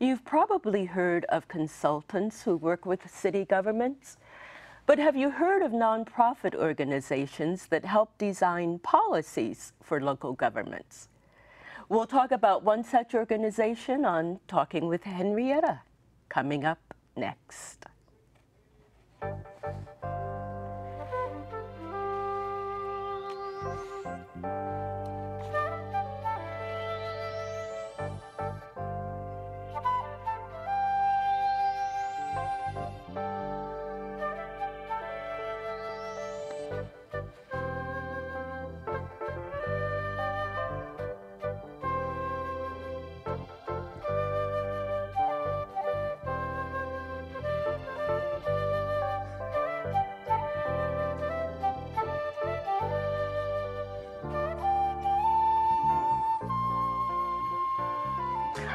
You've probably heard of consultants who work with city governments, but have you heard of nonprofit organizations that help design policies for local governments? We'll talk about one such organization on Talking with Henrietta, coming up next.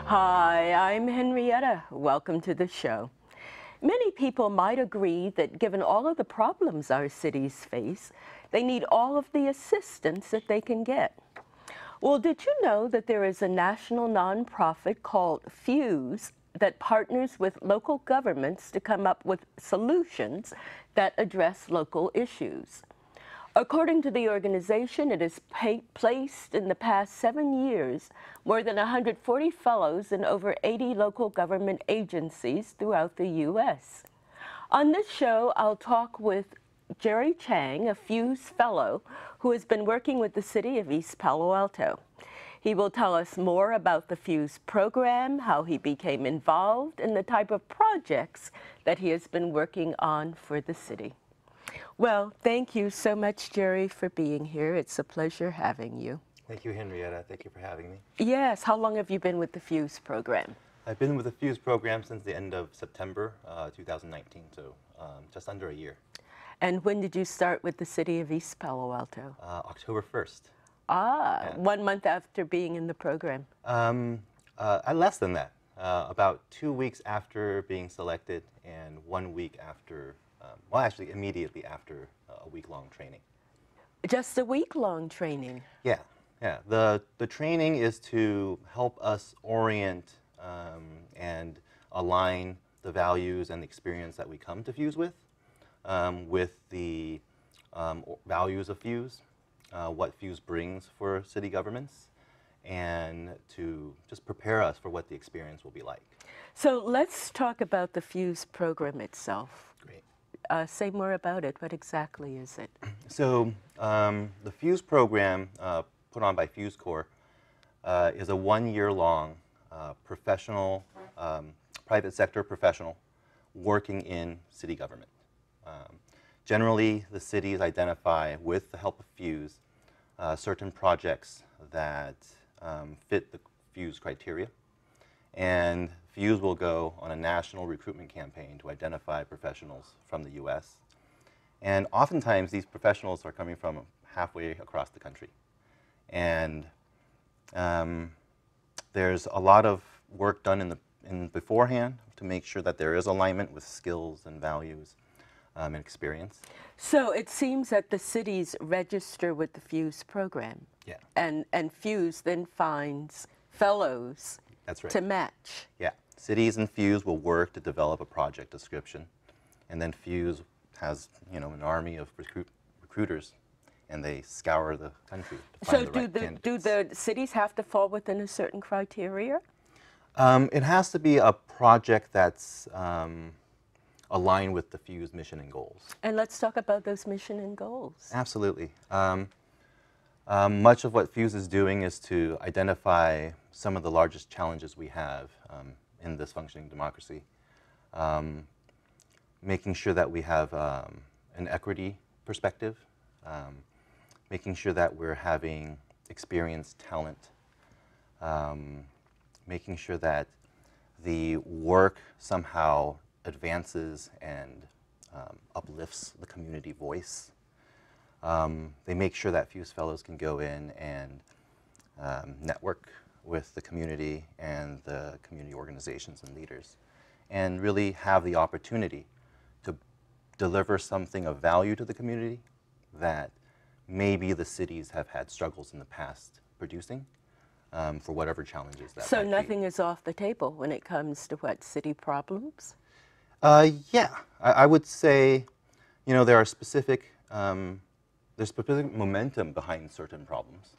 Hi, I'm Henrietta. Welcome to the show. Many people might agree that given all of the problems our cities face, they need all of the assistance that they can get. Well, did you know that there is a national nonprofit called FUSE that partners with local governments to come up with solutions that address local issues? According to the organization, it has placed in the past 7 years more than 140 fellows in over 80 local government agencies throughout the U.S. On this show, I'll talk with Jerry Chang, a FUSE fellow who has been working with the city of East Palo Alto. He will tell us more about the FUSE program, how he became involved, and the type of projects that he has been working on for the city. Well, thank you so much, Jerry, for being here. It's a pleasure having you. Thank you, Henrietta. Thank you for having me. Yes. How long have you been with the FUSE program? I've been with the FUSE program since the end of September 2019, so just under a year. And when did you start with the city of East Palo Alto? October 1st. Ah, yeah. 1 month after being in the program. Less than that. About 2 weeks after being selected and 1 week after well, actually, immediately after a week-long training. Just a week-long training? Yeah, yeah. The training is to help us orient and align the values and experience that we come to FUSE with the values of FUSE, what FUSE brings for city governments, and to just prepare us for what the experience will be like. So let's talk about the FUSE program itself. Great. Say more about it. What exactly is it? So the FUSE program, put on by FUSE Corps, is a one-year-long professional, private sector professional working in city government. Generally, the cities identify, with the help of FUSE, certain projects that fit the FUSE criteria, and FUSE will go on a national recruitment campaign to identify professionals from the U.S. And oftentimes, these professionals are coming from halfway across the country. And there's a lot of work done in beforehand to make sure that there is alignment with skills and values and experience. So it seems that the cities register with the FUSE program. Yeah. And FUSE then finds fellows. That's right. To match. Yeah. Cities and FUSE will work to develop a project description, and then FUSE has, you know, an army of recruiters, and they scour the country to find the right candidates. So do the cities have to fall within a certain criteria? It has to be a project that's aligned with the FUSE mission and goals. And let's talk about those mission and goals. Absolutely. Much of what FUSE is doing is to identify some of the largest challenges we have in this functioning democracy, making sure that we have an equity perspective, making sure that we're having experienced talent, making sure that the work somehow advances and uplifts the community voice. They make sure that FUSE fellows can go in and network with the community and the community organizations and leaders, and really have the opportunity to deliver something of value to the community that maybe the cities have had struggles in the past producing, for whatever challenges that might be. So nothing is off the table when it comes to what, city problems? Yeah, I would say, you know, there are specific, there's specific momentum behind certain problems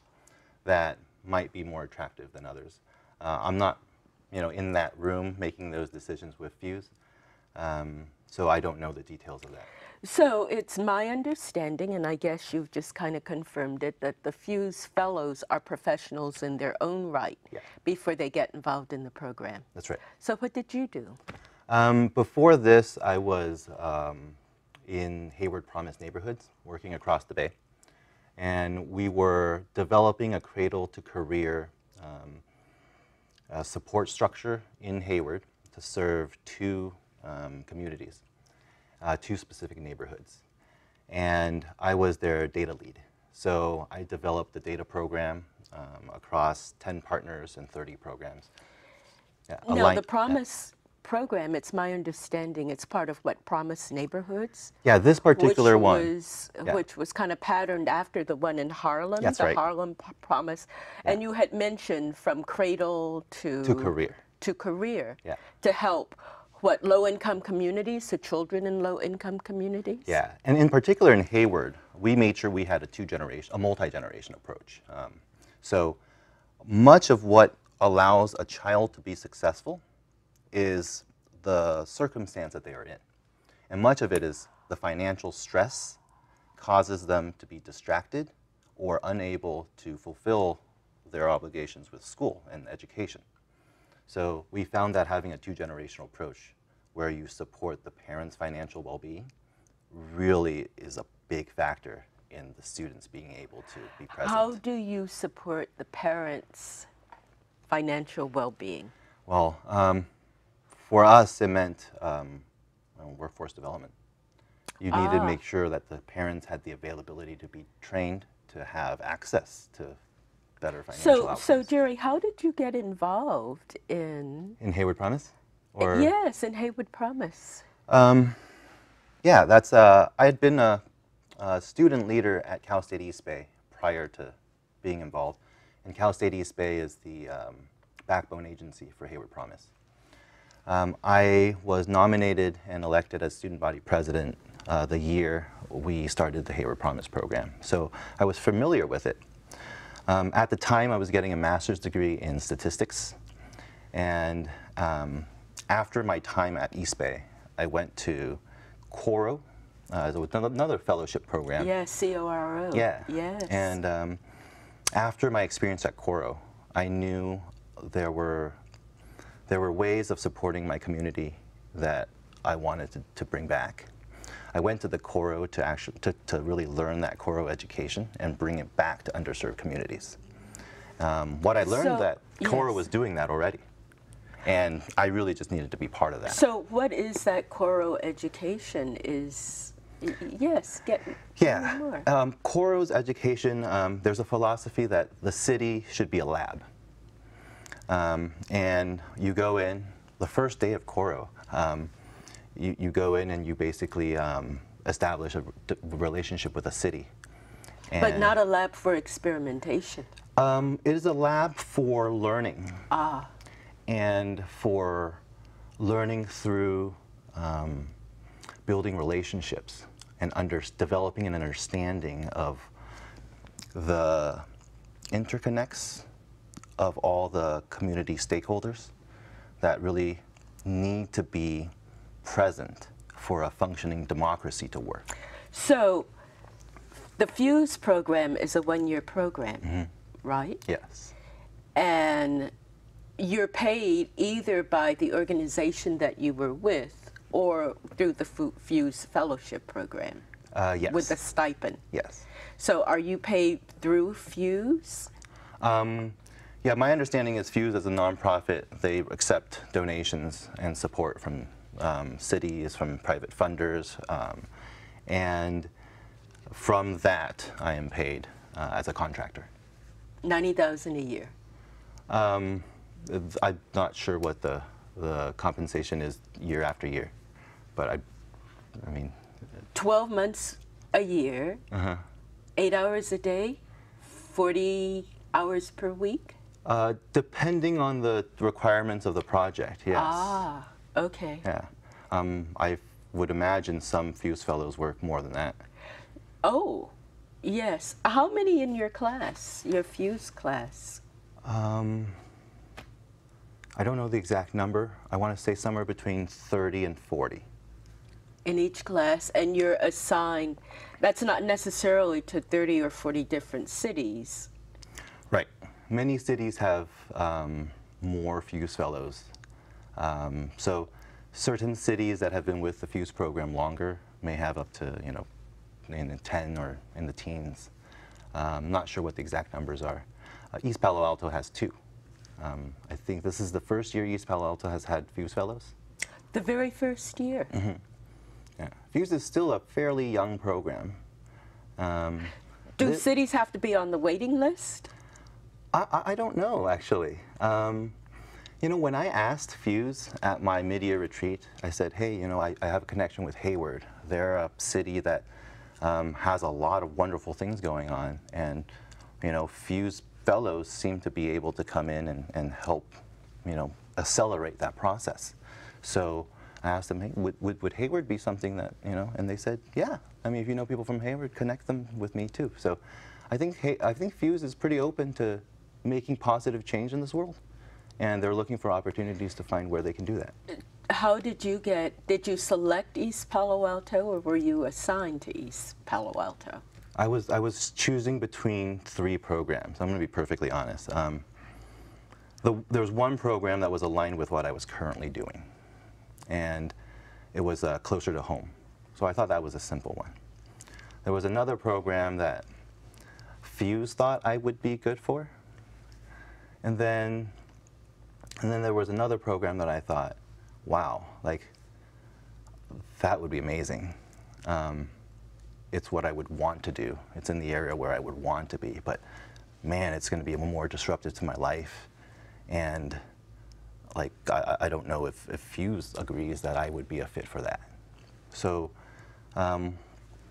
that might be more attractive than others. I'm not, you know, in that room making those decisions with FUSE, so I don't know the details of that. So it's my understanding, and I guess you've just kind of confirmed it, that the FUSE fellows are professionals in their own right before they get involved in the program. That's right. So what did you do? Before this, I was in Hayward Promise Neighborhoods, working across the bay. And we were developing a cradle-to-career support structure in Hayward to serve two communities. Two specific neighborhoods, and I was their data lead. So I developed the data program across 10 partners and 30 programs. Now, the Promise program, it's my understanding, it's part of what, Promise Neighborhoods? Yeah, this particular which was kind of patterned after the one in Harlem, Harlem Promise. Yeah. And you had mentioned from cradle to career to help what, low-income communities, so children in low-income communities? Yeah, and in particular in Hayward, we made sure we had a multi-generation approach. So much of what allows a child to be successful is the circumstance that they are in. And much of it is the financial stress causes them to be distracted or unable to fulfill their obligations with school and education. So we found that having a two-generational approach where you support the parents' financial well-being really is a big factor in the students being able to be present. How do you support the parents' financial well-being? Well, for us, it meant workforce development. You needed to make sure that the parents had the availability to be trained to have access to better financial outcomes. So Jerry, how did you get involved in... In Hayward Promise? Or? Yes, in Hayward Promise. Yeah, that's, I had been a student leader at Cal State East Bay prior to being involved. And Cal State East Bay is the backbone agency for Hayward Promise. I was nominated and elected as student body president the year we started the Hayward Promise program. So I was familiar with it. At the time, I was getting a master's degree in statistics, and after my time at East Bay, I went to CORO, another fellowship program. Yes, C-O-R-O. Yeah. Yes. And after my experience at CORO, I knew there were ways of supporting my community that I wanted to bring back. I went to the CORO to really learn that CORO education and bring it back to underserved communities. What I learned that CORO was doing that already, and I really just needed to be part of that. So what is that CORO education? Get more. CORO's education, there's a philosophy that the city should be a lab. And you go in, the first day of CORO, you go in and you basically establish a relationship with a city. And but not a lab for experimentation. It is a lab for learning. And for learning through building relationships and developing an understanding of the interconnects of all the community stakeholders that really need to be present for a functioning democracy to work. So the FUSE program is a one-year program, right? Yes. And you're paid either by the organization that you were with or through the FUSE fellowship program. Yes. With a stipend. Yes. So are you paid through FUSE? Yeah, my understanding is FUSE as a nonprofit, they accept donations and support from cities, from private funders, and from that I am paid as a contractor. $90,000 a year. I'm not sure what the compensation is year after year, but I mean. 12 months a year, 8 hours a day, 40 hours per week. Depending on the requirements of the project, yes. Ah, okay. Yeah. I would imagine some FUSE fellows work more than that. Oh, yes. How many in your class, your FUSE class? I don't know the exact number. I want to say somewhere between 30 and 40. In each class, and you're assigned, that's not necessarily to 30 or 40 different cities. Right. Many cities have more FUSE fellows. So certain cities that have been with the FUSE program longer may have up to, you know, in the 10 or in the teens. I'm not sure what the exact numbers are. East Palo Alto has 2. I think this is the first year East Palo Alto has had FUSE fellows. The very first year. Mm-hmm. Yeah. FUSE is still a fairly young program. Do cities have to be on the waiting list? I don't know, actually. You know, when I asked FUSE at my mid-year retreat, I said, hey, you know, I have a connection with Hayward. They're a city that has a lot of wonderful things going on, and, you know, FUSE fellows seem to be able to come in and help, you know, accelerate that process. So I asked them, hey, would Hayward be something that, you know, and they said, yeah. I mean, if you know people from Hayward, connect them with me too. So I think FUSE is pretty open to making positive change in this world, and they're looking for opportunities to find where they can do that. How did you get, did you select East Palo Alto, or were you assigned to East Palo Alto? I was choosing between 3 programs. I'm going to be perfectly honest. There was one program that was aligned with what I was currently doing, and it was closer to home. So I thought that was a simple one. There was another program that FUSE thought I would be good for, and then there was another program that I thought, wow, like, that would be amazing. It's what I would want to do. It's in the area where I would want to be, but man, it's going to be more disruptive to my life, and like, I don't know if FUSE agrees that I would be a fit for that. So, you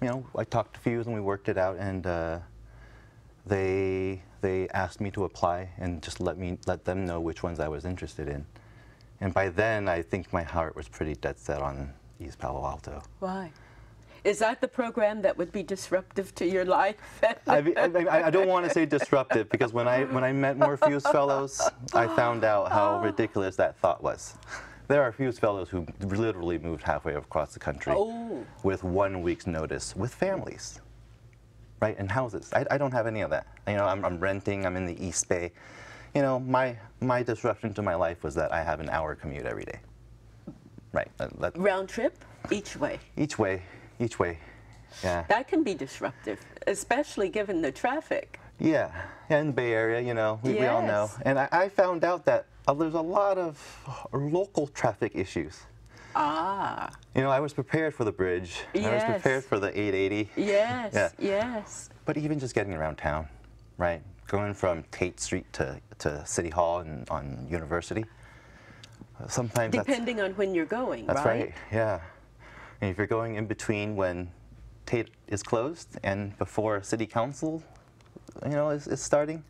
know, I talked to FUSE and we worked it out, and they asked me to apply and just let them know which ones I was interested in. And by then, I think my heart was pretty dead set on East Palo Alto. Why? Is that the program that would be disruptive to your life? I don't want to say disruptive, because when I met more FUSE fellows, I found out how ridiculous that thought was. There are FUSE fellows who literally moved halfway across the country with 1 week's notice, with families, right, and houses. I don't have any of that. You know, I'm renting. I'm in the East Bay. You know, my disruption to my life was that I have an hour commute every day. Right. Round trip, each way. Each way. Each way, yeah. That can be disruptive, especially given the traffic. Yeah, in the Bay Area, you know, we all know. And I found out that there's a lot of local traffic issues. Ah. You know, I was prepared for the bridge. Yes. I was prepared for the 880. Yes, yeah. Yes. But even just getting around town, right? Going from Tate Street to City Hall and on University. Sometimes depending on when you're going, that's right? That's right, yeah. And if you're going in between when Tate is closed and before City Council, you know, is starting,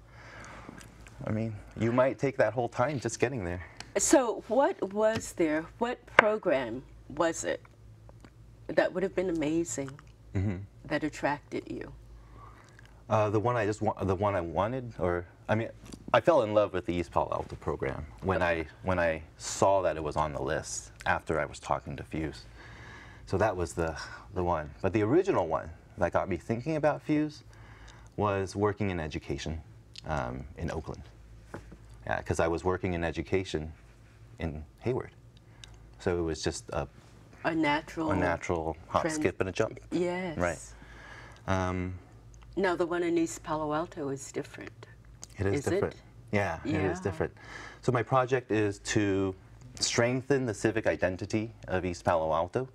I mean, you might take that whole time just getting there. So what was there? What program was it that would have been amazing that attracted you? The one I wanted, or I mean, I fell in love with the East Palo Alto program when I saw that it was on the list after I was talking to FUSE. So that was the one. But the original one that got me thinking about FUSE was working in education in Oakland. Yeah, because I was working in education in Hayward. So it was just a natural hop, skip, and a jump. Yes. Right. Now the one in East Palo Alto is different. It is different. It? Yeah, yeah, it is different. So my project is to strengthen the civic identity of East Palo Alto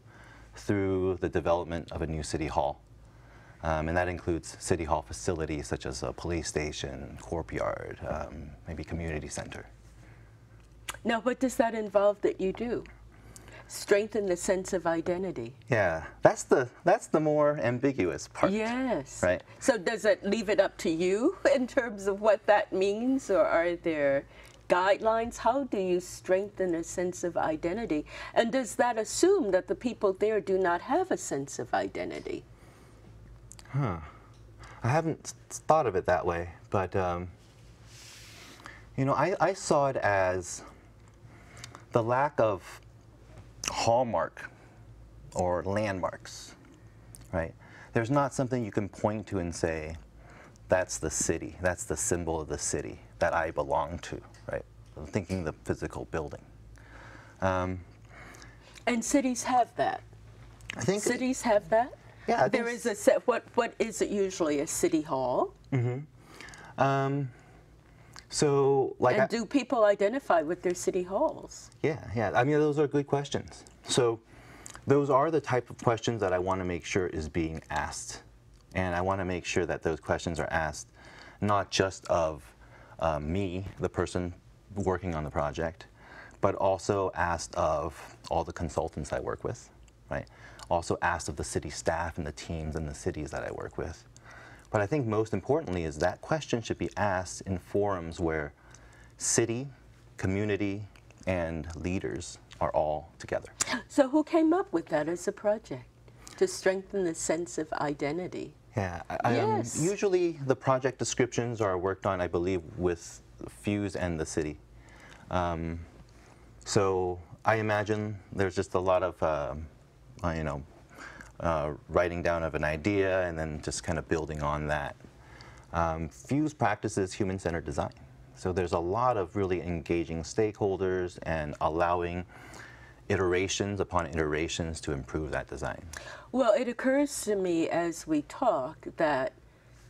through the development of a new city hall. And that includes city hall facilities such as a police station, courtyard, maybe community center. Now, what does that involve that you do? strengthen the sense of identity. Yeah, that's the more ambiguous part. Yes. Right. So does it leave it up to you in terms of what that means, or are there guidelines? How do you strengthen a sense of identity? And does that assume that the people there do not have a sense of identity? Huh. I haven't thought of it that way, but you know, I saw it as the lack of hallmark or landmarks, right? There's not something you can point to and say, that's the city, that's the symbol of the city that I belong to, right? I'm thinking the physical building. And cities have that. I think cities have that? Yeah. I there is a set, what is it usually, a city hall? Mm-hmm. So, like, and do people identify with their city halls? Yeah, yeah. I mean, those are good questions. So, those are the type of questions that I want to make sure is being asked, and I want to make sure that those questions are asked, not just of me, the person working on the project, but also asked of all the consultants I work with, right? Also asked of the city staff and the teams and the cities that I work with. But I think most importantly is that question should be asked in forums where city, community, and leaders are all together. So who came up with that as a project to strengthen the sense of identity? Yeah, yes. Usually the project descriptions are worked on, I believe, with FUSE and the city. So I imagine there's just a lot of, you know, writing down of an idea and then just kind of building on that. FUSE practices human-centered design. So there's a lot of really engaging stakeholders and allowing iterations upon iterations to improve that design. Well, it occurs to me as we talk that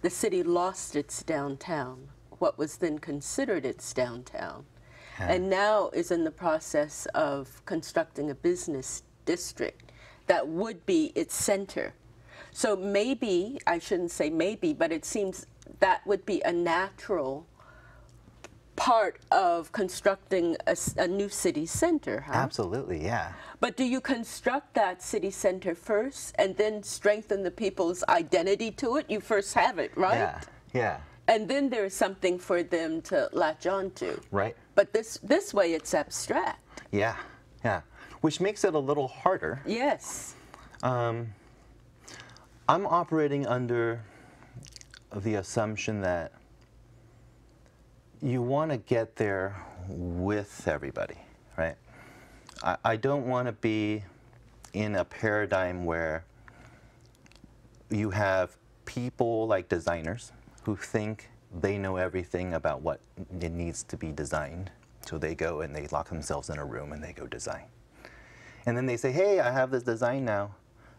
the city lost its downtown, what was then considered its downtown, and now is in the process of constructing a business district that would be its center. So maybe, I shouldn't say maybe, but it seems that would be a natural part of constructing a new city center, huh? Absolutely, yeah. But do you construct that city center first and then strengthen the people's identity to it? You first have it, right? Yeah, yeah. And then there's something for them to latch on to. Right. But this way it's abstract. Yeah, yeah. Which makes it a little harder. Yes. I'm operating under the assumption that you want to get there with everybody, right? I don't want to be in a paradigm where you have people like designers who think they know everything about what it needs to be designed. So they go and they lock themselves in a room and they go design. And then they say, hey, I have this design now.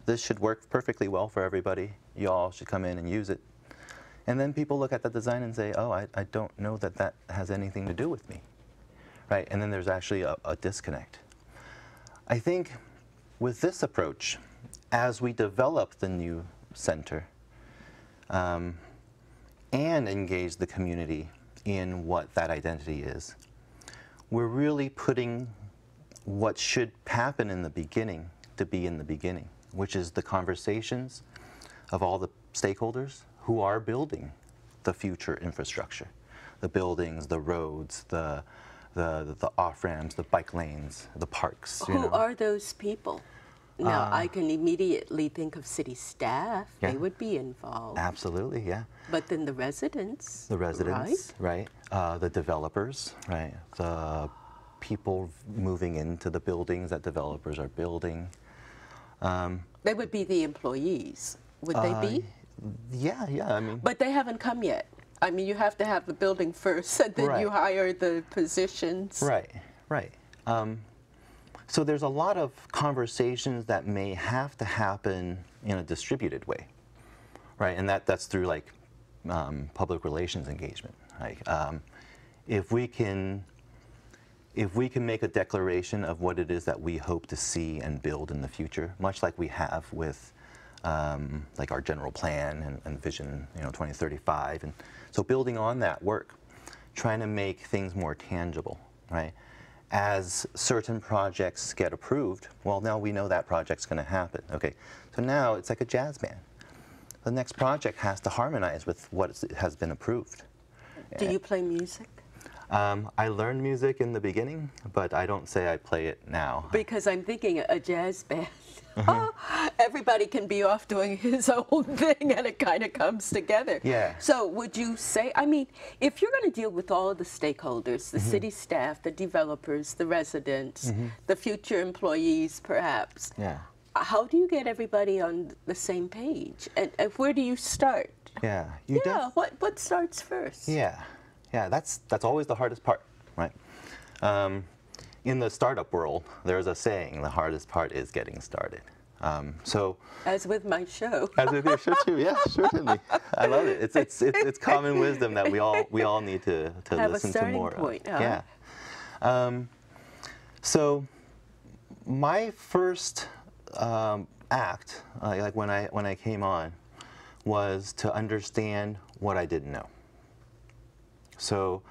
This should work perfectly well for everybody. You all should come in and use it. And then people look at that design and say, oh, I don't know that that has anything to do with me, right? And then there's actually a disconnect. I think with this approach, as we develop the new center and engage the community in what that identity is, we're really putting what should happen in the beginning to be in the beginning, which is the conversations of all the stakeholders who are building the future infrastructure, the buildings, the roads, the off-ramps, the bike lanes, the parks. Who are those people? Now, I can immediately think of city staff. Yeah. They would be involved. Absolutely, yeah. But then the residents. The residents, right? The developers, right? The people moving into the buildings that developers are building. They would be the employees, would they be? Yeah, yeah, I mean. But they haven't come yet. I mean, you have to have the building first, and then you hire the positions. Right, right. So there's a lot of conversations that may have to happen in a distributed way, right? And that's through, like, public relations engagement. Like, if we can make a declaration of what it is that we hope to see and build in the future, much like we have with like our general plan and vision, you know, 2035, and so building on that work, trying to make things more tangible, right? as certain projects get approved, well, now we know that project's going to happen. Okay, so now it's like a jazz band. The next project has to harmonize with what has been approved. Do you play music? I learned music in the beginning, but I don't say I play it now. Because I'm thinking a jazz band. Mm-hmm. Everybody can be off doing his own thing and it kind of comes together. Yeah. So would you say, I mean, if you're going to deal with all of the stakeholders, the mm-hmm. city staff, the developers, the residents, mm-hmm. the future employees perhaps, yeah. how do you get everybody on the same page? And where do you start? Yeah. What starts first? Yeah. Yeah, that's always the hardest part, right? In the startup world, there's a saying: the hardest part is getting started. So, as with my show, as with your show too, yeah, certainly. I love it. It's common wisdom that we all need to have listen to more. Point, huh? Yeah. So, my first act, like when I came on, was to understand what I didn't know. So,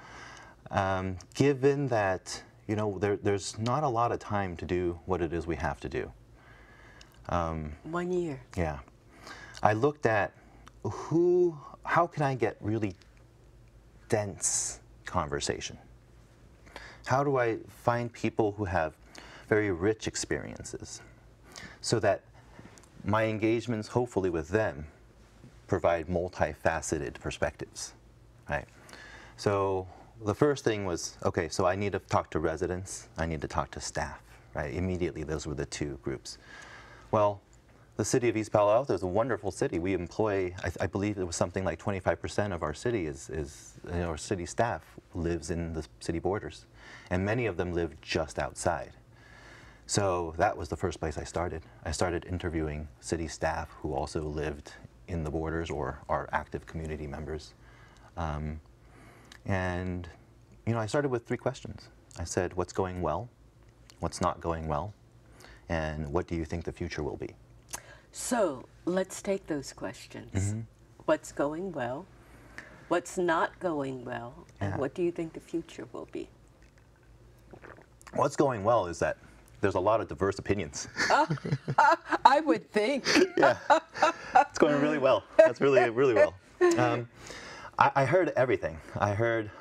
given that, you know, there's not a lot of time to do what it is we have to do. 1 year. Yeah. I looked at how can I get really dense conversation? How do I find people who have very rich experiences so that my engagements, hopefully with them, provide multifaceted perspectives, right? So the first thing was, okay, so I need to talk to residents, I need to talk to staff, right? Immediately, those were the two groups. Well, the city of East Palo Alto is a wonderful city. We employ, I believe it was something like 25% of our city our city staff lives in the city borders. And many of them live just outside. So that was the first place I started. I started interviewing city staff who also lived in the borders or are active community members. And, you know, I started with 3 questions. I said, what's going well? What's not going well? And what do you think the future will be? So let's take those questions. Mm-hmm. What's going well? What's not going well? And yeah. what do you think the future will be? What's going well is that there's a lot of diverse opinions. I would think. Yeah. It's going really well. That's really, really well. I heard everything. I heard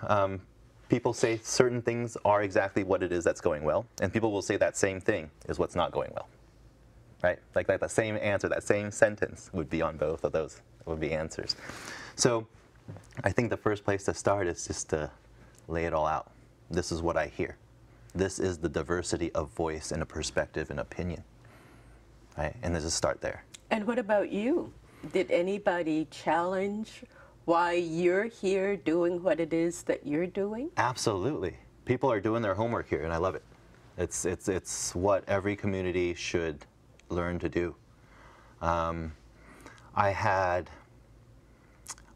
people say certain things are exactly what it is that's going well, and people will say that same thing is what's not going well, right? Like that same answer, that same sentence would be on both of those, would be answers. So I think the first place to start is just to lay it all out. This is what I hear. This is the diversity of voice and a perspective and opinion, right? And there's a start there. And what about you? Did anybody challenge why you're here doing what it is that you're doing? Absolutely. People are doing their homework here, and I love it. It's what every community should learn to do. I had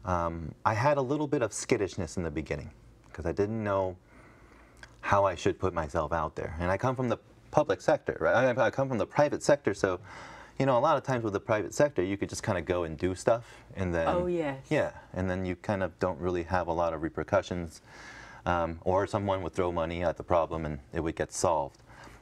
a little bit of skittishness in the beginning because I didn't know how I should put myself out there. And I come from the public sector, right? I come from the private sector, so you know, a lot of times with the private sector, you could just kind of go and do stuff, and then oh yes, yeah, and then you kind of don't really have a lot of repercussions, or someone would throw money at the problem and it would get solved.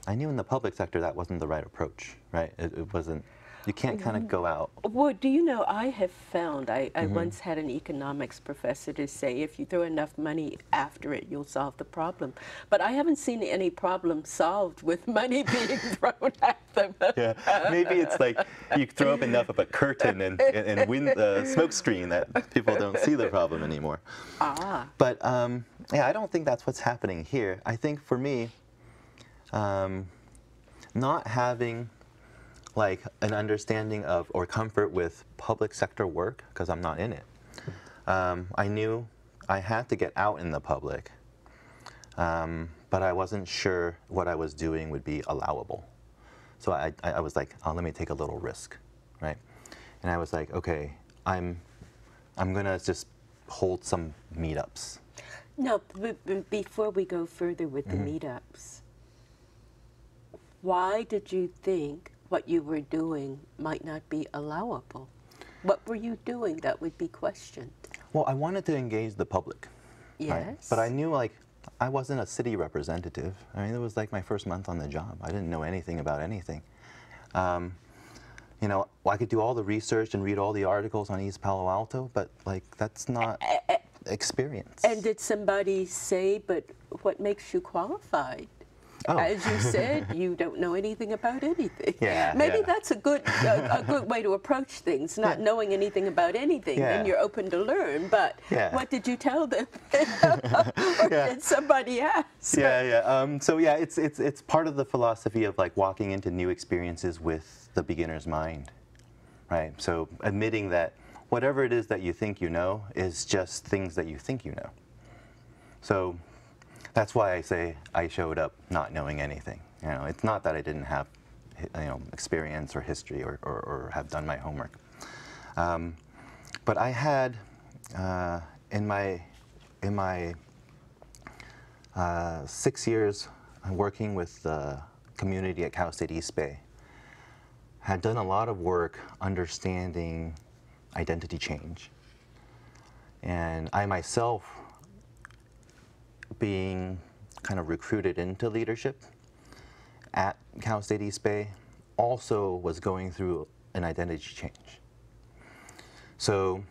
I knew in the public sector that wasn't the right approach, right? It wasn't. You can't kind of go out. Well, do you know, I have found, I mm-hmm. once had an economics professor to say, if you throw enough money after it, you'll solve the problem. But I haven't seen any problem solved with money being thrown at them. Yeah, maybe it's like you throw up enough of a curtain and wind the smoke screen that people don't see the problem anymore. Ah. But yeah, I don't think that's what's happening here. I think for me, not having like an understanding of or comfort with public sector work, because I'm not in it. I knew I had to get out in the public, but I wasn't sure what I was doing would be allowable. So I was like, oh, let me take a little risk, right? And I was like, okay, I'm gonna just hold some meetups. No, before we go further with mm-hmm. the meetups, why did you think what you were doing might not be allowable? What were you doing that would be questioned? Well, I wanted to engage the public. Yes. Right? But I knew, like, I wasn't a city representative. I mean, it was like my first month on the job. I didn't know anything about anything. You know, I could do all the research and read all the articles on East Palo Alto, but like that's not experience. And did somebody say, but what makes you qualified? Oh. As you said, you don't know anything about anything. Yeah, Maybe that's a good way to approach things, not knowing anything about anything, and you're open to learn, but what did you tell them? Or did somebody ask? So yeah, it's part of the philosophy of like walking into new experiences with the beginner's mind, right? So admitting that whatever it is that you think you know is just things that you think you know. So that's why I say I showed up not knowing anything. You know, it's not that I didn't have, you know, experience or history or have done my homework. But I had in my 6 years working with the community at Cal State East Bay, had done a lot of work understanding identity change, and I myself, being kind of recruited into leadership at Cal State East Bay, also was going through an identity change. So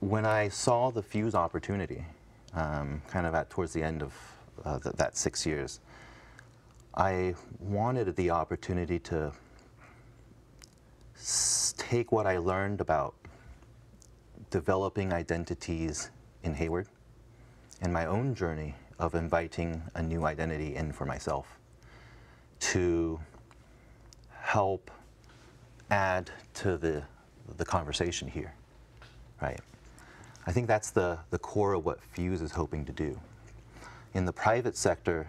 when I saw the FUSE opportunity, kind of towards the end of that 6 years, I wanted the opportunity to take what I learned about developing identities in Hayward, and my own journey of inviting a new identity in for myself to help add to the conversation here, right? I think that's the core of what FUSE is hoping to do. In the private sector,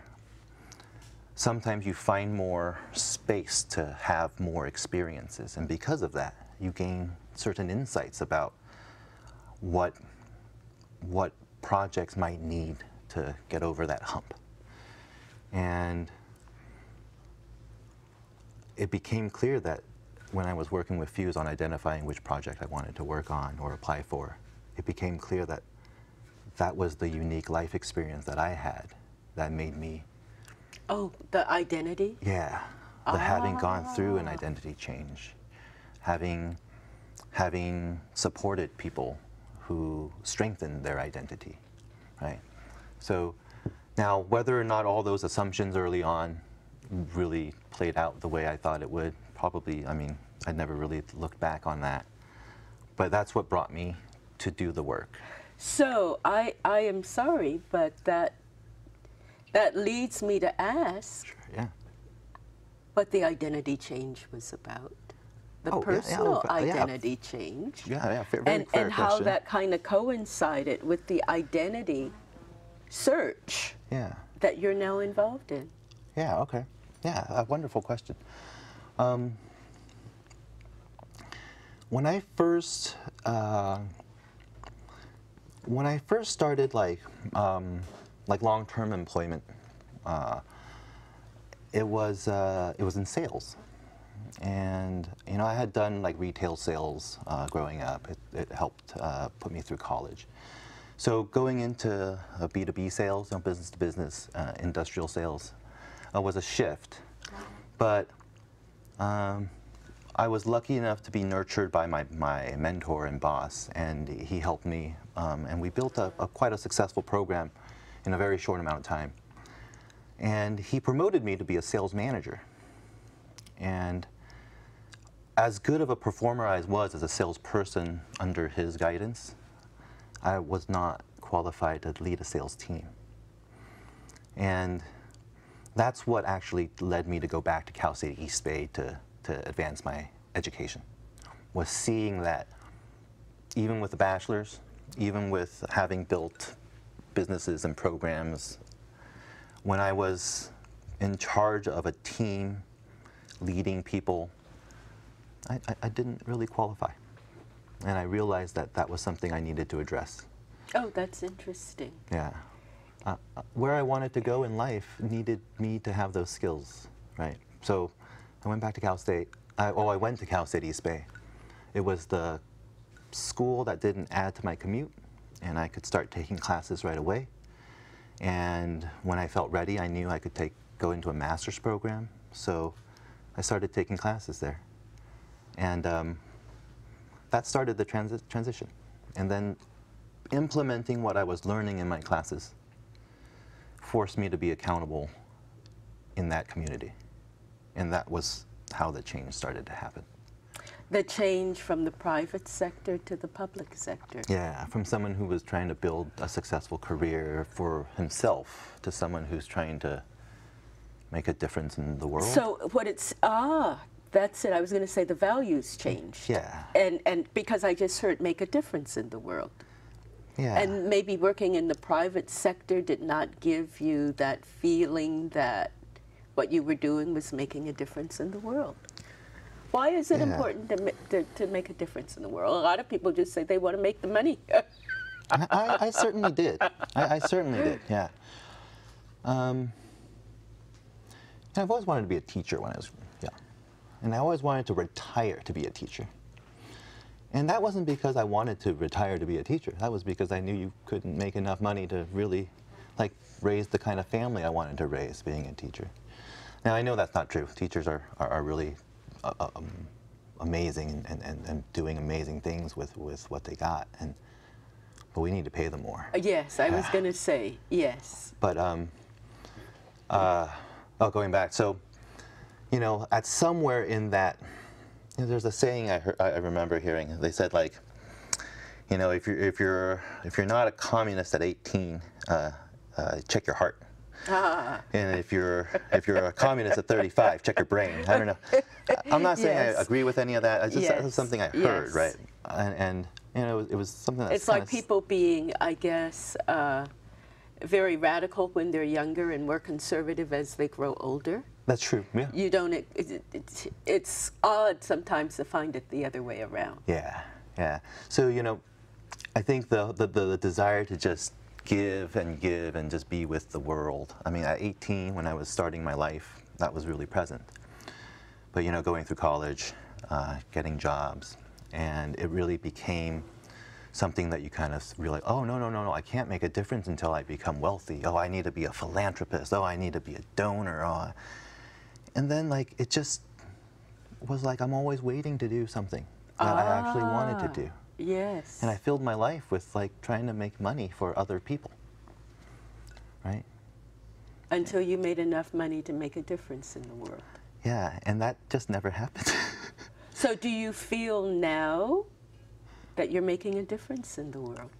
sometimes you find more space to have more experiences, and because of that, you gain certain insights about what projects might need to get over that hump. And it became clear that when I was working with FUSE on identifying which project I wanted to work on or apply for, it became clear that that was the unique life experience that I had that made me... Oh, the identity? Yeah. The having gone through an identity change, having supported people who strengthen their identity, right? So now, whether or not all those assumptions early on really played out the way I thought it would, probably, I mean, I'd never really looked back on that. But that's what brought me to do the work. So I am sorry, but that leads me to ask what the identity change was about. The personal identity change, and how that kind of coincided with the identity search that you're now involved in. Yeah, okay. Yeah, a wonderful question. When I first started like long-term employment, it was in sales. And, you know, I had done like retail sales growing up. It helped put me through college. So going into B2B sales, you know, business-to-business, industrial sales, was a shift. But I was lucky enough to be nurtured by my mentor and boss, and he helped me. And we built quite a successful program in a very short amount of time. And he promoted me to be a sales manager. And as good of a performer I was as a salesperson under his guidance, I was not qualified to lead a sales team. And that's what actually led me to go back to Cal State East Bay to advance my education, was seeing that even with a bachelor's, even with having built businesses and programs, when I was in charge of a team leading people, I didn't really qualify. And I realized that that was something I needed to address. Oh, that's interesting. Yeah. Where I wanted to go in life needed me to have those skills, right? So I went back to Cal State. I went to Cal State East Bay. It was the school that didn't add to my commute, and I could start taking classes right away. And when I felt ready, I knew I could go into a master's program. So I started taking classes there. And that started the transition. And then implementing what I was learning in my classes forced me to be accountable in that community. And that was how the change started to happen. The change from the private sector to the public sector. Yeah, from someone who was trying to build a successful career for himself to someone who's trying to make a difference in the world. So what it's, that's it. I was going to say the values changed. Yeah. And because I just heard make a difference in the world. Yeah. And maybe working in the private sector did not give you that feeling that what you were doing was making a difference in the world. Why is it important to make a difference in the world? A lot of people just say they want to make the money. I certainly did. I certainly did, yeah. And I've always wanted to be a teacher when I was young. And I always wanted to retire to be a teacher. And that wasn't because I wanted to retire to be a teacher. That was because I knew you couldn't make enough money to really raise the kind of family I wanted to raise being a teacher. Now, I know that's not true. Teachers are really amazing and doing amazing things with what they got, but we need to pay them more. Yes, I was going to say, yes. But going back, so, you know, at somewhere in that, you know, there's a saying I remember hearing. They said, like, you know, if you're not a communist at 18, check your heart. Ah. And if you're a communist at 35, check your brain. I don't know. I'm not saying I agree with any of that. I just that was something I heard, right? And you know, it was something that. It's like people being, I guess, very radical when they're younger and more conservative as they grow older. That's true. Yeah. You don't. It's odd sometimes to find it the other way around. Yeah. Yeah. So you know, I think the desire to just give and just be with the world. I mean, at 18, when I was starting my life, that was really present. But, you know, going through college, getting jobs, and it really became something that you kind of realize, oh, no, I can't make a difference until I become wealthy. Oh, I need to be a philanthropist. Oh, I need to be a donor. Oh. And then, like, it just was like I'm always waiting to do something that I actually wanted to do. Yes. And I filled my life with trying to make money for other people, right? Until you made enough money to make a difference in the world. Yeah, and that just never happened. So do you feel now that you're making a difference in the world?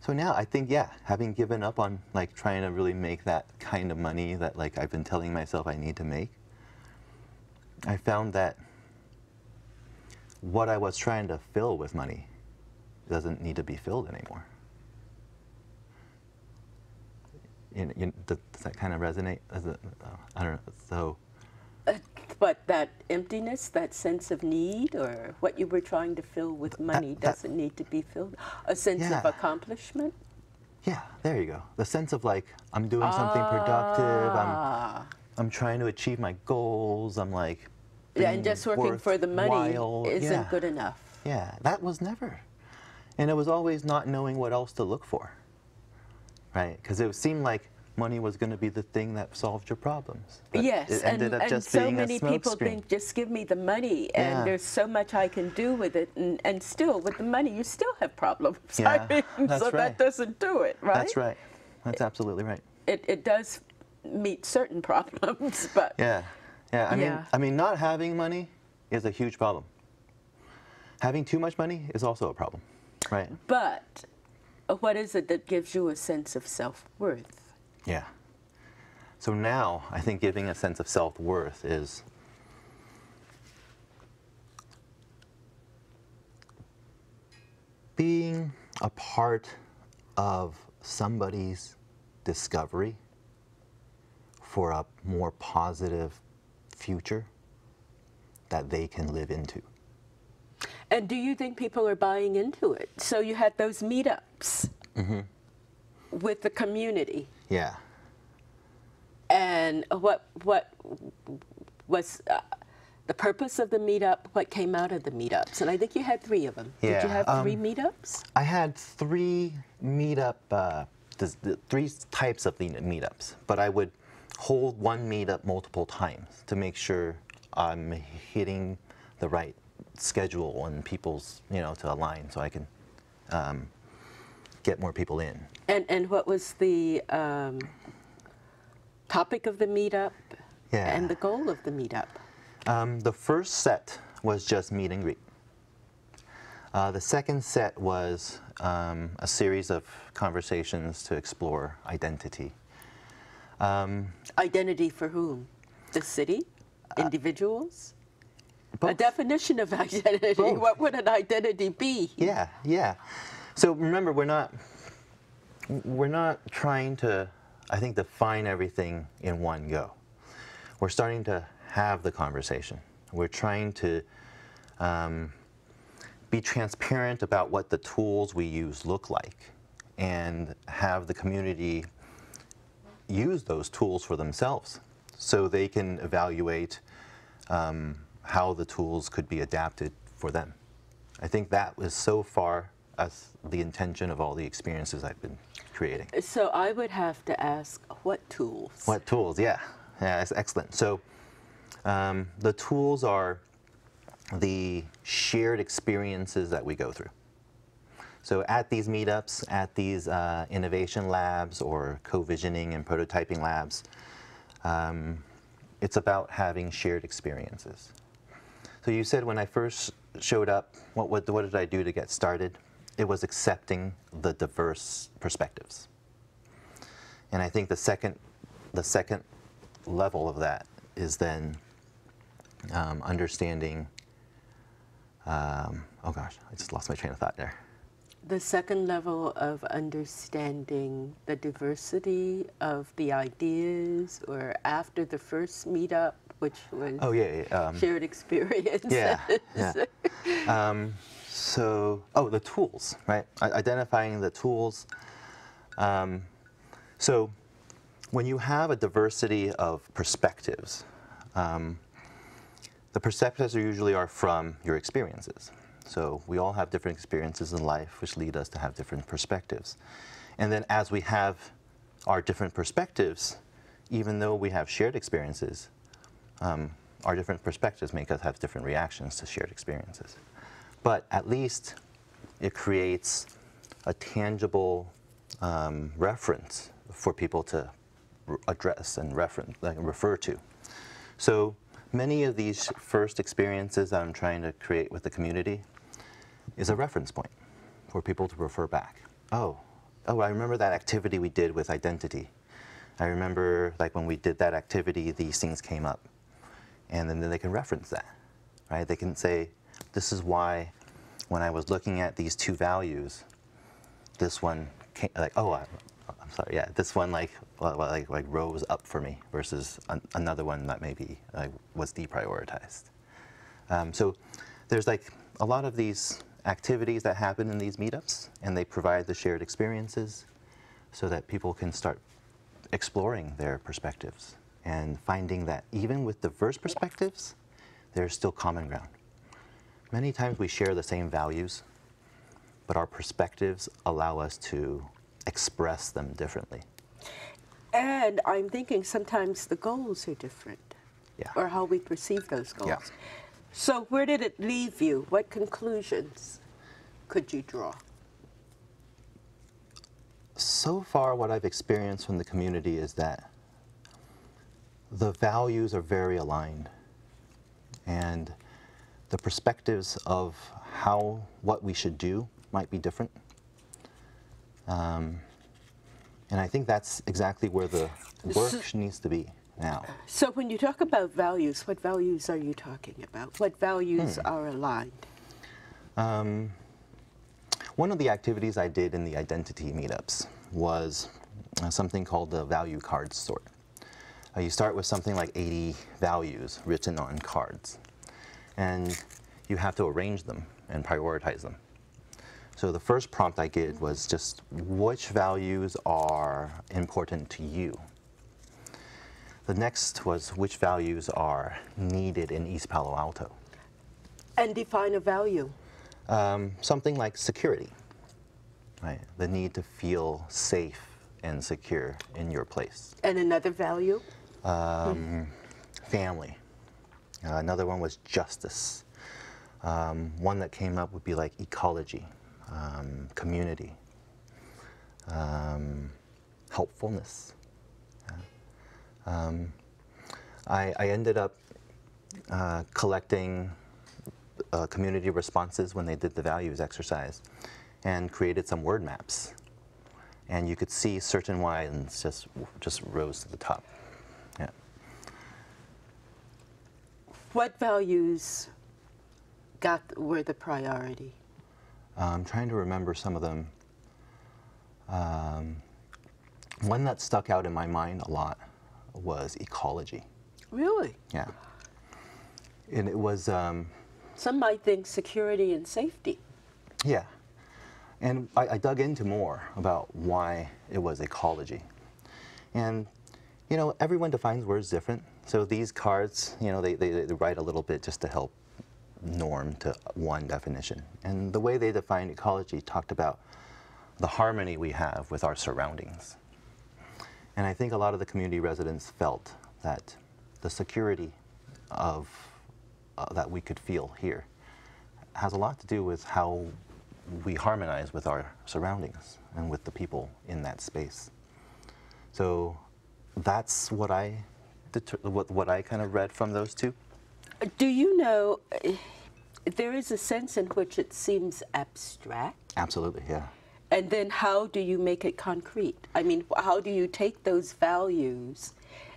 So now I think, yeah, having given up on trying to really make that kind of money that I've been telling myself I need to make, I found that what I was trying to fill with money doesn't need to be filled anymore. Does that kind of resonate? I don't know. So, but that emptiness, that sense of need, or what you were trying to fill with money doesn't need to be filled. A sense of accomplishment. Yeah, there you go. The sense of I'm doing something productive. I'm trying to achieve my goals. Yeah, and just working for the money isn't good enough. Yeah, that was never. And it was always not knowing what else to look for, right? Because it seemed like money was going to be the thing that solved your problems. But yes, it ended up just being a smokescreen. And so many people think, just give me the money, and there's so much I can do with it. And still, with the money, you still have problems. Yeah, I mean, that's right. That doesn't do it, right? That's right. That's absolutely right. It does meet certain problems, but... Yeah. Yeah, I mean, not having money is a huge problem. Having too much money is also a problem, right? But what is it that gives you a sense of self-worth? Yeah. So now I think giving a sense of self-worth is being a part of somebody's discovery for a more positive future that they can live into. And do you think people are buying into it? So you had those meetups with the community. Yeah. And what was the purpose of the meetup? What came out of the meetups? And I think you had 3 of them. Yeah. Did you have 3 meetups? I had 3 meetup there's three types of meetups, but I would hold one meetup multiple times to make sure I'm hitting the right schedule and people's, you know, to align so I can get more people in. And what was the topic of the meetup and the goal of the meetup? The first set was just meet and greet. The second set was a series of conversations to explore identity. Identity for whom? The city? Individuals? Both. A definition of identity. Both. What would an identity be? Yeah, yeah. So remember, we're not trying to, I think, define everything in one go. We're starting to have the conversation. We're trying to be transparent about what the tools we use look like and have the community use those tools for themselves so they can evaluate how the tools could be adapted for them. I think that was so far as the intention of all the experiences I've been creating. So I would have to ask, what tools? What tools, yeah. Yeah, that's excellent. So the tools are the shared experiences that we go through. So at these meetups, at these innovation labs or co-visioning and prototyping labs, it's about having shared experiences. So you said when I first showed up, what did I do to get started? It was accepting the diverse perspectives. And I think the second level of that is then understanding, oh gosh, I just lost my train of thought there. The second level of understanding the diversity of the ideas, or after the first meetup, which was shared experience. Yeah, yeah. So, the tools, right? Identifying the tools. So when you have a diversity of perspectives, the perspectives usually are from your experiences. So we all have different experiences in life which lead us to have different perspectives. And then as we have our different perspectives, even though we have shared experiences, our different perspectives make us have different reactions to shared experiences. But at least it creates a tangible reference for people to address and refer to. So many of these first experiences that I'm trying to create with the community is a reference point for people to refer back. Oh, I remember that activity we did with identity. I remember, like, when we did that activity, these things came up. And then they can reference that, right? They can say, this is why when I was looking at these two values, this one came, like, I'm sorry, yeah, this one like rose up for me versus another one that maybe was deprioritized. So there's like a lot of these activities that happen in these meetups, and they provide the shared experiences so that people can start exploring their perspectives and finding that even with diverse perspectives, there's still common ground. Many times we share the same values, but our perspectives allow us to express them differently. And I'm thinking sometimes the goals are different, or how we perceive those goals. Yeah. So where did it leave you? What conclusions could you draw? So far, what I've experienced from the community is that the values are very aligned, and the perspectives of what we should do might be different. And I think that's exactly where the work needs to be now. So when you talk about values, what values are you talking about? What values are aligned? One of the activities I did in the identity meetups was something called the value card sort. You start with something like 80 values written on cards, and you have to arrange them and prioritize them. So the first prompt I did was just, which values are important to you? The next was, which values are needed in East Palo Alto? And define a value. Something like security, right? The need to feel safe and secure in your place. And another value? Family. Another one was justice. One that came up would be like ecology, community, helpfulness. I ended up collecting community responses when they did the values exercise and created some word maps. And you could see certain ones just rose to the top. Yeah. What values were the priority? I'm trying to remember some of them. One that stuck out in my mind a lot was ecology. Really? Yeah. And it was... some might think security and safety. Yeah. And I dug into more about why it was ecology. And, you know, everyone defines words different. So these cards, you know, they write a little bit just to help norm to one definition. And the way they defined ecology talked about the harmony we have with our surroundings. And I think a lot of the community residents felt that the security of that we could feel here has a lot to do with how we harmonize with our surroundings and with the people in that space. So that's what I kind of read from those two. Do you know, there is a sense in which it seems abstract. Absolutely, yeah. And then how do you make it concrete? I mean, how do you take those values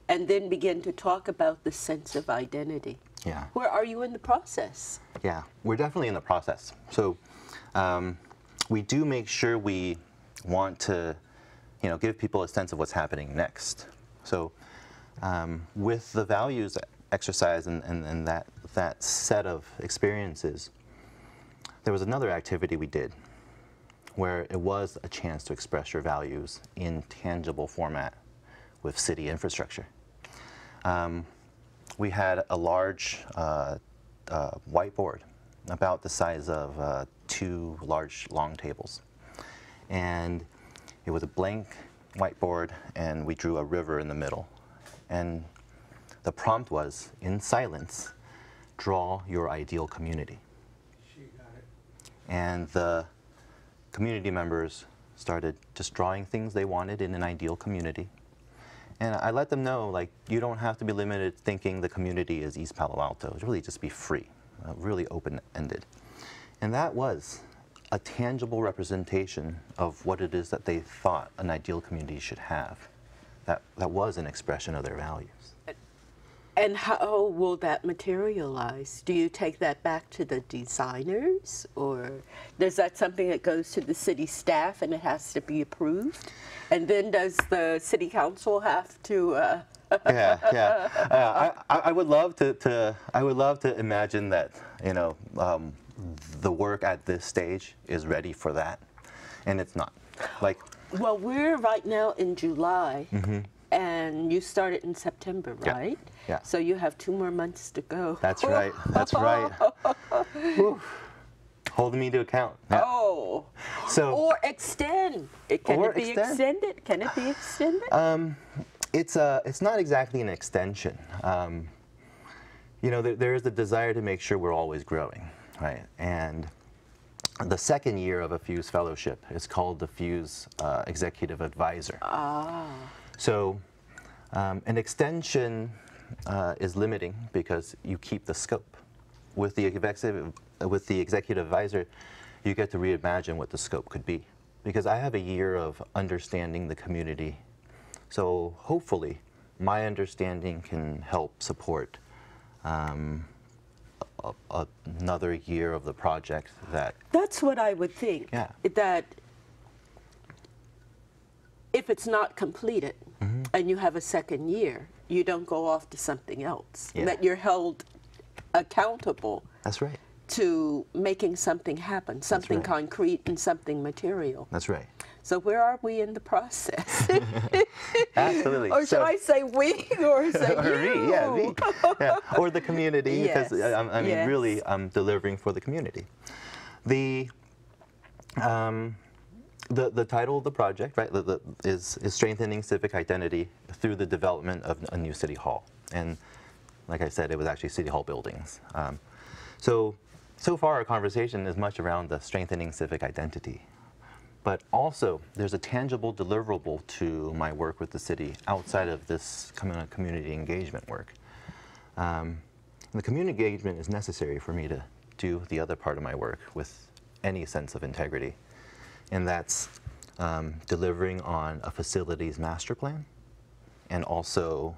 and then begin to talk about the sense of identity? Yeah. Where are you in the process? Yeah, we're definitely in the process. So we do make sure we want to, you know, give people a sense of what's happening next. So with the values exercise and that set of experiences, there was another activity we did where it was a chance to express your values in tangible format with city infrastructure. We had a large whiteboard about the size of two large long tables. And it was a blank whiteboard, and we drew a river in the middle. And the prompt was, in silence, draw your ideal community. She got it. And the community members started just drawing things they wanted in an ideal community. And I let them know, like, you don't have to be limited thinking the community is East Palo Alto. It's really just be free, really open-ended. And that was a tangible representation of what it is that they thought an ideal community should have. That was an expression of their values. And how will that materialize? Do you take that back to the designers, or is that something that goes to the city staff and it has to be approved? And then does the city council have to? Yeah, yeah. I would love to. I would love to imagine that, you know, the work at this stage is ready for that, and it's not. Like, well, we're right now in July. Mm-hmm. And you started in September, right? Yeah. So you have 2 more months to go. That's right. That's right. Hold me to account. Yeah. Oh. So. Or extend. Can it be extended? Can it be extended? It's not exactly an extension. You know, there is the desire to make sure we're always growing, right? And the second year of a FUSE fellowship is called the FUSE Executive Advisor. Ah. So an extension is limiting because you keep the scope. With the executive advisor, you get to reimagine what the scope could be. Because I have a year of understanding the community. So hopefully my understanding can help support another year of the project that... That's what I would think. Yeah. That if it's not completed, mm-hmm. and you have a second year, you don't go off to something else. Yeah. That you're held accountable. That's right. To making something happen, something right. concrete and something material. That's right. So where are we in the process? Absolutely. Or should I say we, or say or you? Me, yeah, me. Yeah. Or the community, yes. because I mean, yes. really, I'm delivering for the community. The The title of the project, right, is Strengthening Civic Identity Through the Development of a New City Hall. And like I said, it was actually City Hall buildings. So far our conversation is much around the strengthening civic identity. But also, there's a tangible deliverable to my work with the city outside of this community engagement work. The community engagement is necessary for me to do the other part of my work with any sense of integrity. And that's delivering on a facilities master plan and also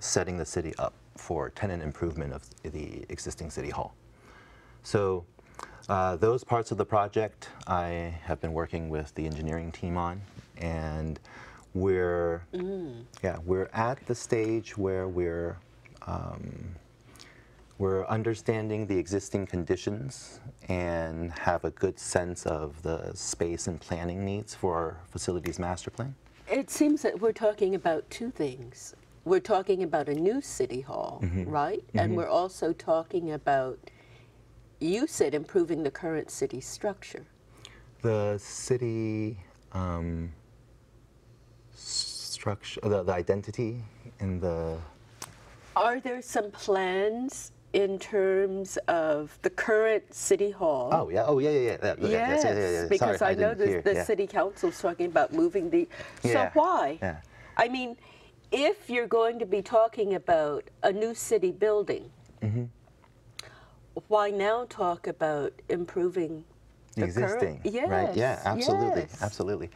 setting the city up for tenant improvement of the existing City Hall. So those parts of the project I have been working with the engineering team on, and we're at the stage where we're understanding the existing conditions and have a good sense of the space and planning needs for our facilities master plan. It seems that we're talking about two things. We're talking about a new City Hall, right? And we're also talking about, you said, improving the current city structure. The city structure, the identity and the... Are there some plans in terms of the current City Hall? Yes, because I know the City Council is talking about moving the... So why? I mean, if you're going to be talking about a new city building, why now talk about improving the existing? Right? Yeah, absolutely, absolutely.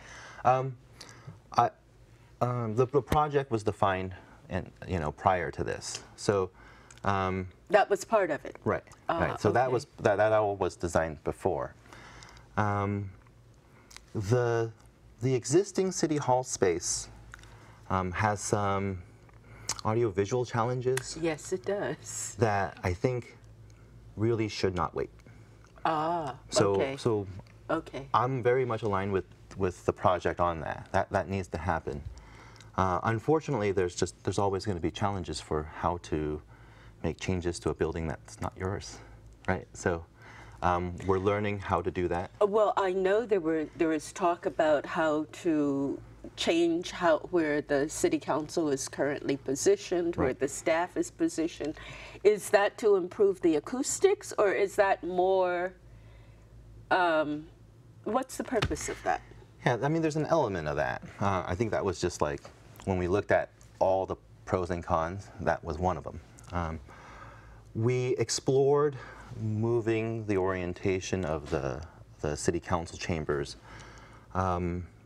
The project was defined, and prior to this, so that was part of it. Right. Right. So that was that all was designed before. The existing City Hall space has some audiovisual challenges. Yes, it does. That I think really should not wait. I'm very much aligned with the project on that. That needs to happen. Unfortunately, there's always going to be challenges for how to make changes to a building that's not yours, right? So we're learning how to do that. Well, I know there was talk about how to change where the City Council is currently positioned, where the staff is positioned. Is that to improve the acoustics, or is that more? What's the purpose of that? Yeah, I mean, there's an element of that. I think that was just like, when we looked at all the pros and cons, that was one of them. We explored moving the orientation of the City Council chambers.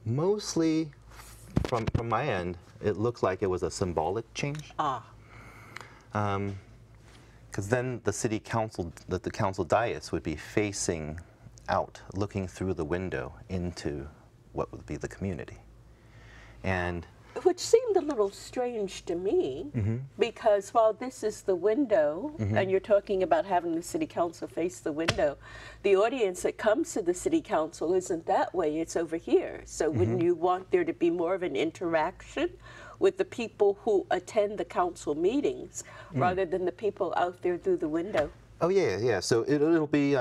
Mostly, from my end, it looked like it was a symbolic change. Because then the City Council, the council dais would be facing out, looking through the window into what would be the community. And which seemed a little strange to me, because while this is the window, and you're talking about having the City Council face the window, the audience that comes to the City Council isn't that way, it's over here. So wouldn't you want there to be more of an interaction with the people who attend the council meetings, rather than the people out there through the window? Oh yeah, yeah, so it'll be,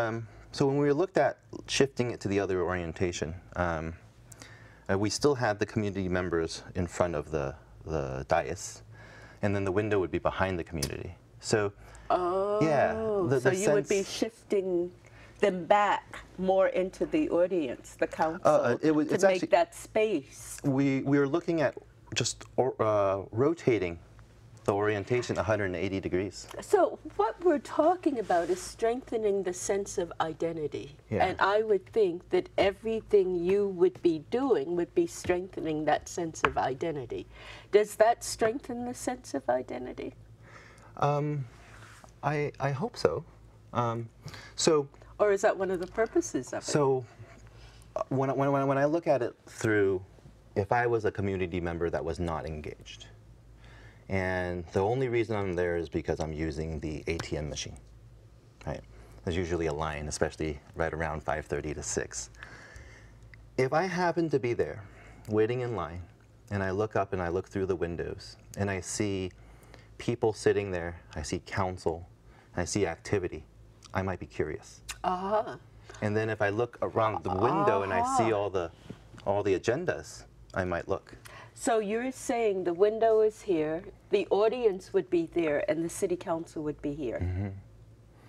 so when we looked at shifting it to the other orientation, we still had the community members in front of the dais, and then the window would be behind the community. So, so you would be shifting them back more into the audience, the council, to make that space. We were looking at just rotating the orientation 180 degrees. So what we're talking about is strengthening the sense of identity. And I would think that everything you would be doing would be strengthening that sense of identity. Does that strengthen the sense of identity? I hope so. Or is that one of the purposes of it? So when I look at it through, if I was a community member that was not engaged, and the only reason I'm there is because I'm using the ATM machine, right? There's usually a line, especially right around 5:30 to 6. If I happen to be there, waiting in line, and I look up and I look through the windows, and I see people sitting there, I see council, I see activity, I might be curious. And then if I look around the window and I see all the agendas, I might look. So you're saying the window is here, the audience would be there, and the city council would be here. Mm-hmm.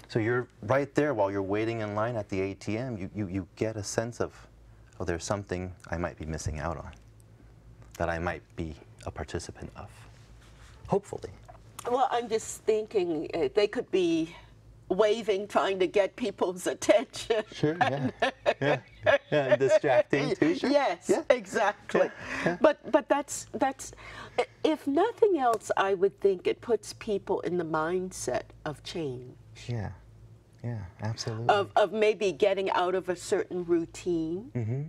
So you're right there while you're waiting in line at the ATM, you get a sense of, oh, there's something I might be missing out on, that I might be a participant of, hopefully. Well, I'm just thinking they could be waving, trying to get people's attention. Sure, yeah. And distracting too, sure. Yes, yeah. Exactly. Yeah. Yeah. But that's, if nothing else, I would think it puts people in the mindset of change. Yeah, yeah, absolutely. Of maybe getting out of a certain routine. Mm-hmm.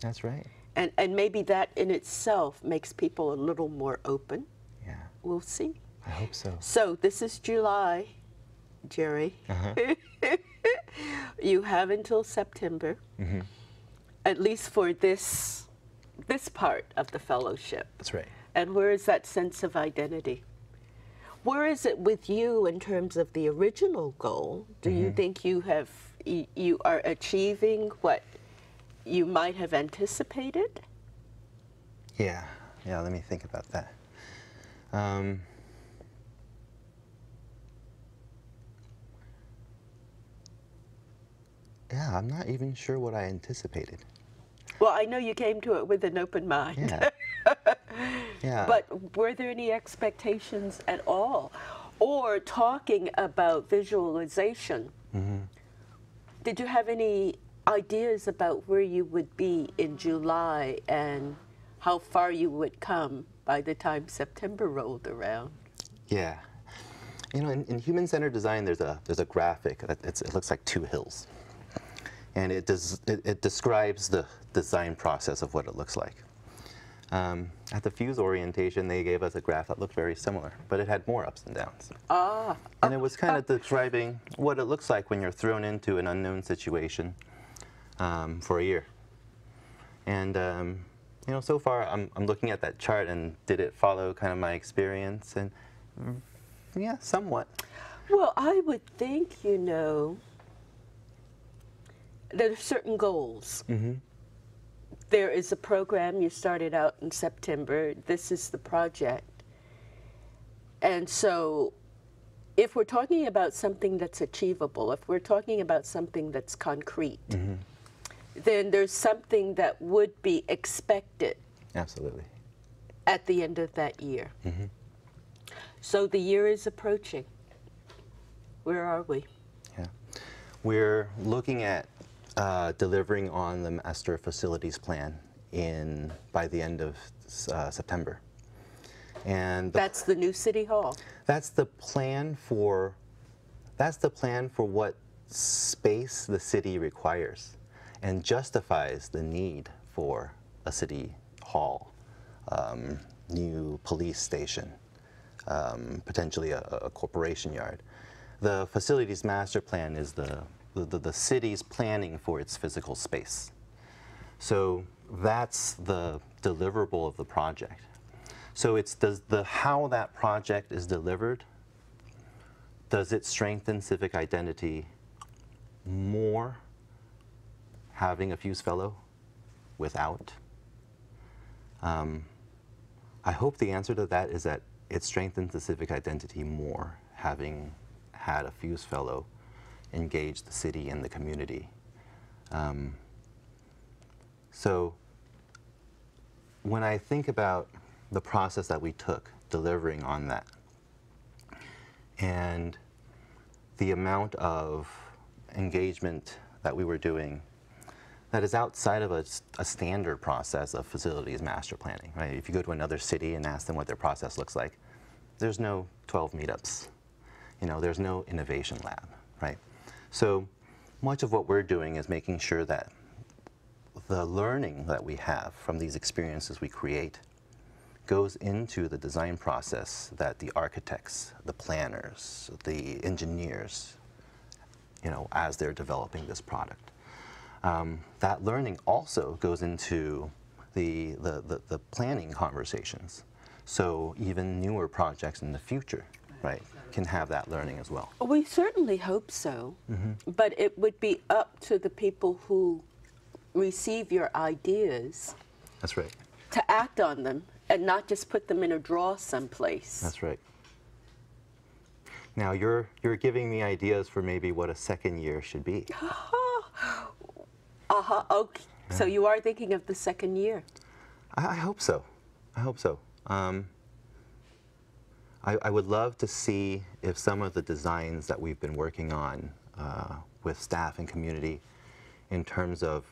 That's right. And maybe that in itself makes people a little more open. Yeah. We'll see. I hope so. So this is July, Jerry. Uh-huh. You have until September, mm-hmm. at least for this part of the fellowship. That's right. And where is that sense of identity? Where is it with you in terms of the original goal? Do mm-hmm. you think you are achieving what you might have anticipated? Yeah, yeah, let me think about that. Yeah, I'm not even sure what I anticipated. Well, I know you came to it with an open mind. Yeah. Yeah. But were there any expectations at all? Or talking about visualization, mm-hmm. did you have any ideas about where you would be in July and how far you would come by the time September rolled around? Yeah. You know, in human-centered design, there's a graphic. It looks like two hills. And it describes the design process of what it looks like. At the FUSE orientation, they gave us a graph that looked very similar, but it had more ups and downs. And it was kind of describing what it looks like when you're thrown into an unknown situation for a year. And you know, so far I'm looking at that chart, and did it follow kind of my experience? And yeah, somewhat. Well, I would think, you know, there are certain goals. Mm-hmm. There is a program you started out in September. This is the project. And so if we're talking about something that's achievable, if we're talking about something that's concrete, mm-hmm. then there's something that would be expected. Absolutely. At the end of that year. Mm-hmm. So the year is approaching. Where are we? Yeah. We're looking at delivering on the master facilities plan by the end of September, and that's the new city hall. That's the plan for what space the city requires, and justifies the need for a city hall, new police station, potentially a corporation yard. The facilities master plan is the city's planning for its physical space. So that's the deliverable of the project. So it's how that project is delivered. Does it strengthen civic identity more having a FUSE fellow without? I hope the answer to that is that it strengthens the civic identity more having had a FUSE fellow engage the city and the community. So when I think about the process that we took delivering on that and the amount of engagement that we were doing that is outside of a standard process of facilities master planning, right? If you go to another city and ask them what their process looks like, there's no 12 meetups. You know, there's no innovation lab, right? So much of what we're doing is making sure that the learning that we have from these experiences we create goes into the design process that the architects, the planners, the engineers, you know, as they're developing this product. That learning also goes into the planning conversations. So even newer projects in the future, right? can have that learning as well. We certainly hope so, but it would be up to the people who receive your ideas. That's right. To act on them and not just put them in a drawer someplace. That's right. Now you're giving me ideas for maybe what a second year should be. Okay. Yeah. So you are thinking of the second year. I hope so. I hope so. I would love to see if some of the designs that we've been working on with staff and community, in terms of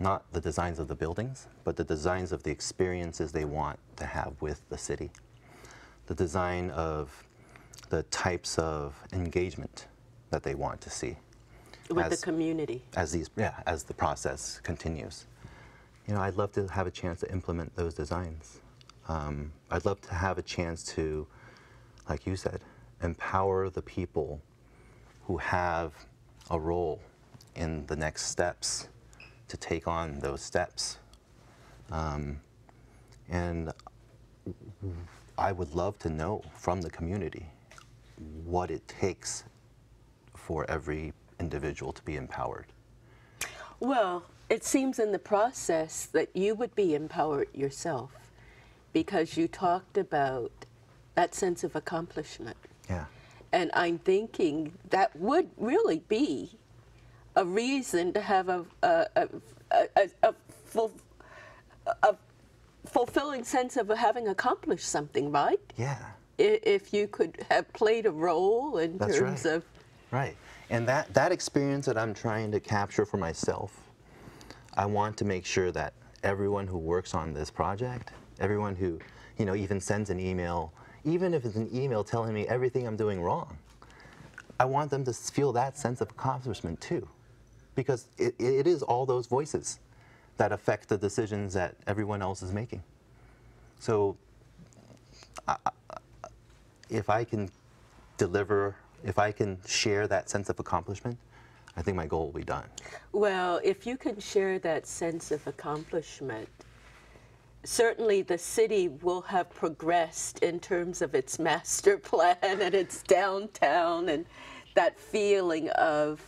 not the designs of the buildings, but the designs of the experiences they want to have with the city, the design of the types of engagement that they want to see with the community as the process continues. You know, I'd love to have a chance to implement those designs. I'd love to have a chance to, like you said, empower the people who have a role in the next steps to take on those steps. And I would love to know from the community what it takes for every individual to be empowered. Well, it seems in the process that you would be empowered yourself, because you talked about that sense of accomplishment. Yeah. And I'm thinking that would really be a reason to have a fulfilling sense of having accomplished something, right? Yeah. If you could have played a role in terms of... Right. And that experience that I'm trying to capture for myself, I want to make sure that everyone who works on this project, everyone who, you know, even sends an email, even if it's an email telling me everything I'm doing wrong, I want them to feel that sense of accomplishment too, because it is all those voices that affect the decisions that everyone else is making. So if I can deliver, if I can share that sense of accomplishment, I think my goal will be done. Well, if you can share that sense of accomplishment, certainly the city will have progressed in terms of its master plan and its downtown and that feeling of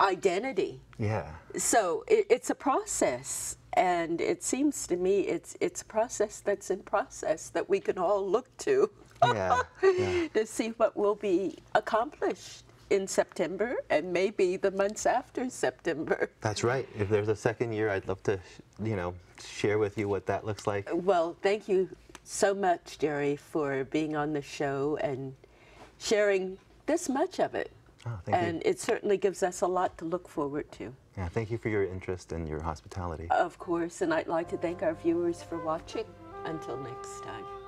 identity. Yeah. So it's a process, and it seems to me it's a process that's in process that we can all look to. Yeah, yeah. To see what will be accomplished in September and maybe the months after September. That's right. If there's a second year, I'd love to, you know, share with you what that looks like. Well, thank you so much, Jerry, for being on the show and sharing this much of it. Oh, thank you. It certainly gives us a lot to look forward to. Yeah, thank you for your interest and your hospitality. Of course, and I'd like to thank our viewers for watching. Until next time.